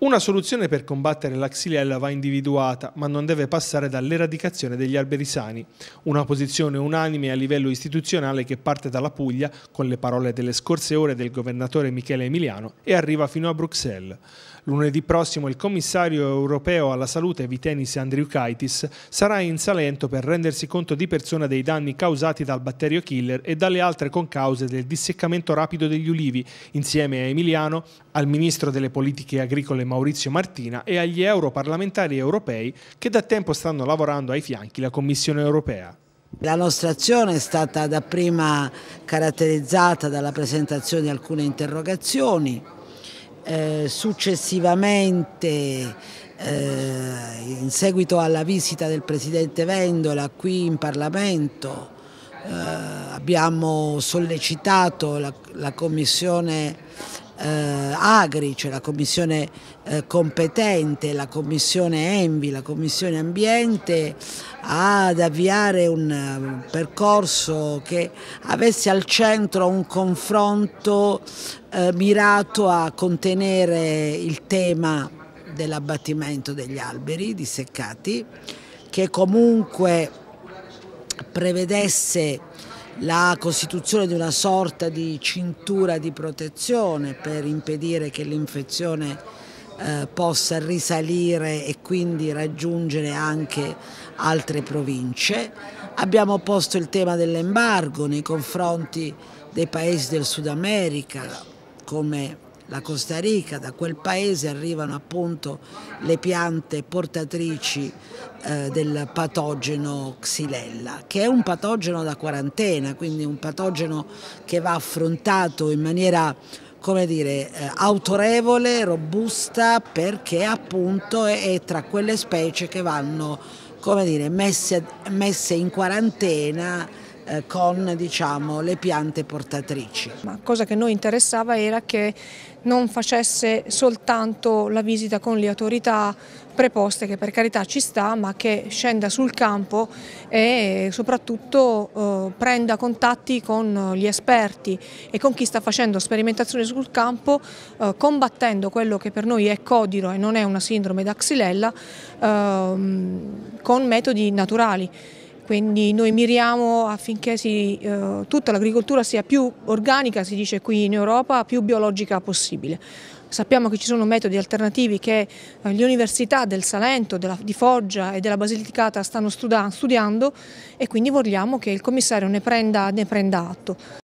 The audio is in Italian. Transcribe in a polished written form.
Una soluzione per combattere la Xylella va individuata, ma non deve passare dall'eradicazione degli alberi sani. Una posizione unanime a livello istituzionale che parte dalla Puglia, con le parole delle scorse ore del governatore Michele Emiliano, e arriva fino a Bruxelles. Lunedì prossimo il commissario europeo alla salute Vytenis Andriukaitis sarà in Salento per rendersi conto di persona dei danni causati dal batterio killer e dalle altre concause del disseccamento rapido degli ulivi, insieme a Emiliano, al ministro delle politiche agricole Maurizio Martina e agli europarlamentari europei che da tempo stanno lavorando ai fianchi la Commissione Europea. La nostra azione è stata dapprima caratterizzata dalla presentazione di alcune interrogazioni, successivamente in seguito alla visita del Presidente Vendola qui in Parlamento abbiamo sollecitato la Commissione Agri, cioè la Commissione competente, la Commissione Envi, la Commissione Ambiente, ad avviare un percorso che avesse al centro un confronto mirato a contenere il tema dell'abbattimento degli alberi disseccati, che comunque prevedesse la costituzione di una sorta di cintura di protezione per impedire che l'infezione possa risalire e quindi raggiungere anche altre province. Abbiamo posto il tema dell'embargo nei confronti dei paesi del Sud America come la Costa Rica. Da quel paese arrivano appunto le piante portatrici del patogeno Xylella, che è un patogeno da quarantena, quindi un patogeno che va affrontato in maniera, come dire, autorevole, robusta, perché appunto è tra quelle specie che vanno, come dire, messe in quarantena con, diciamo, le piante portatrici. La cosa che noi interessava era che non facesse soltanto la visita con le autorità preposte, che per carità ci sta, ma che scenda sul campo e soprattutto prenda contatti con gli esperti e con chi sta facendo sperimentazione sul campo, combattendo quello che per noi è Codiro e non è una sindrome da Xylella, con metodi naturali. Quindi noi miriamo affinché tutta l'agricoltura sia più organica, si dice qui in Europa, più biologica possibile. Sappiamo che ci sono metodi alternativi che le università del Salento, di Foggia e della Basilicata stanno studiando, e quindi vogliamo che il commissario ne prenda atto.